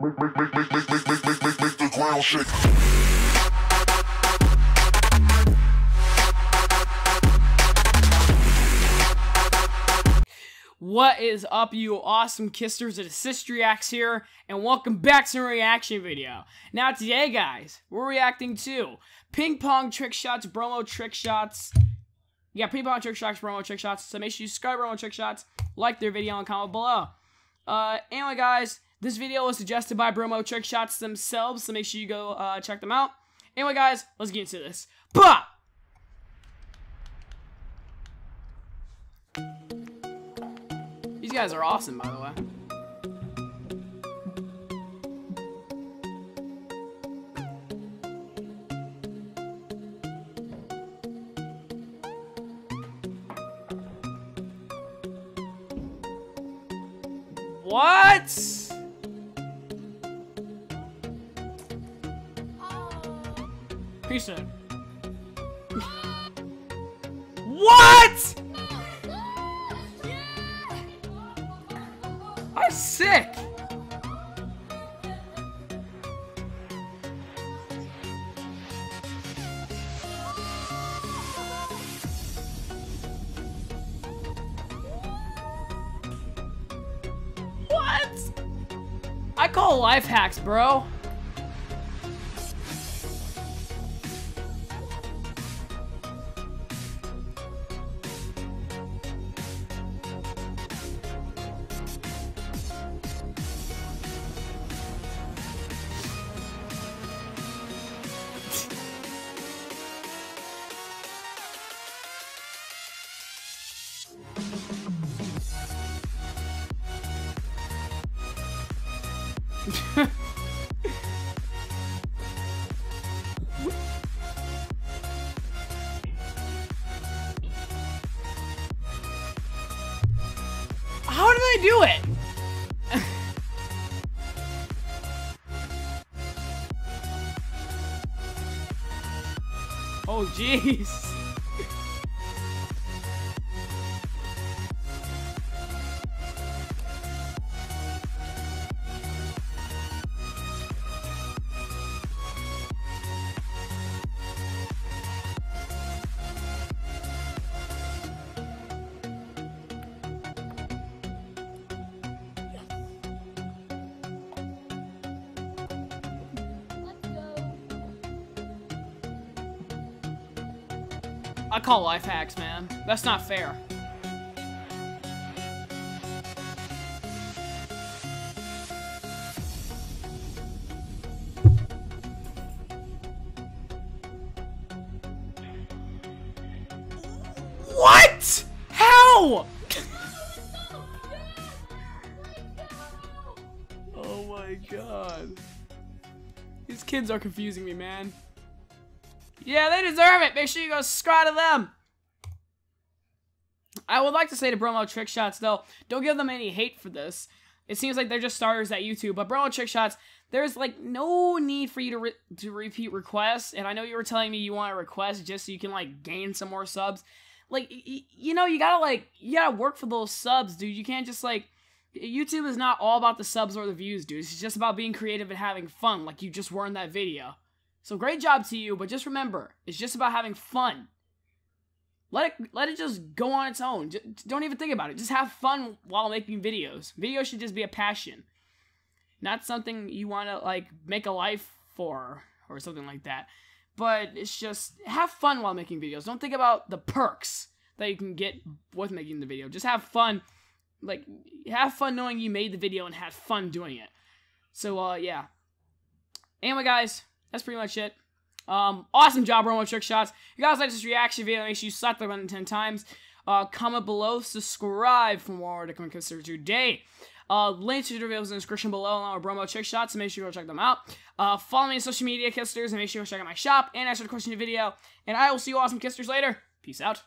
Make the ground shake. What is up, you awesome Kisters? It is CistReactZ here, and welcome back to a reaction video. Now today, guys, we're reacting to Ping Pong Trick Shots, Bromo Trick Shots. Yeah, Ping Pong Trick Shots, Bromo Trick Shots. So make sure you subscribe to Bromo Trick Shots, like their video, and comment below. Anyway, guys, this video was suggested by Bromo Trick Shots themselves, so make sure you go check them out. Anyway, guys, let's get into this. Pop! These guys are awesome, by the way. What? Peace out. What? I'm sick. What? I call life hacks, bro. How did I do it? Oh, jeez. I call life hacks, man. That's not fair. What? How? Oh my god. These kids are confusing me, man. Yeah, they deserve it. Make sure you go subscribe to them. I would like to say to Bromo Trick Shots, though, don't give them any hate for this. It seems like they're just starters at YouTube. But Bromo Trick Shots, there's like no need for you to repeat requests. And I know you were telling me you want to request just so you can like gain some more subs. Like, you know, you gotta work for those subs, dude. You can't just like, YouTube is not all about the subs or the views, dude. It's just about being creative and having fun, like you just were in that video. So great job to you, but just remember, it's just about having fun. Let it just go on its own. Just, don't even think about it. Just have fun while making videos. Videos should just be a passion, not something you want to like make a life for or something like that. But it's just have fun while making videos. Don't think about the perks that you can get with making the video. Just have fun. Like, have fun knowing you made the video and had fun doing it. So yeah. Anyway, guys. That's pretty much it. Awesome job, Bromo Trick Shots. If you guys like this reaction video, make sure you slap the button 10 times. Comment below, subscribe for more to come consider today. Links to the videos in the description below along with Bromo Trick Shots, so make sure you go check them out. Follow me on social media, Kisters, and make sure you go check out my shop and answer the question in the video. And I will see you awesome Kisters later. Peace out.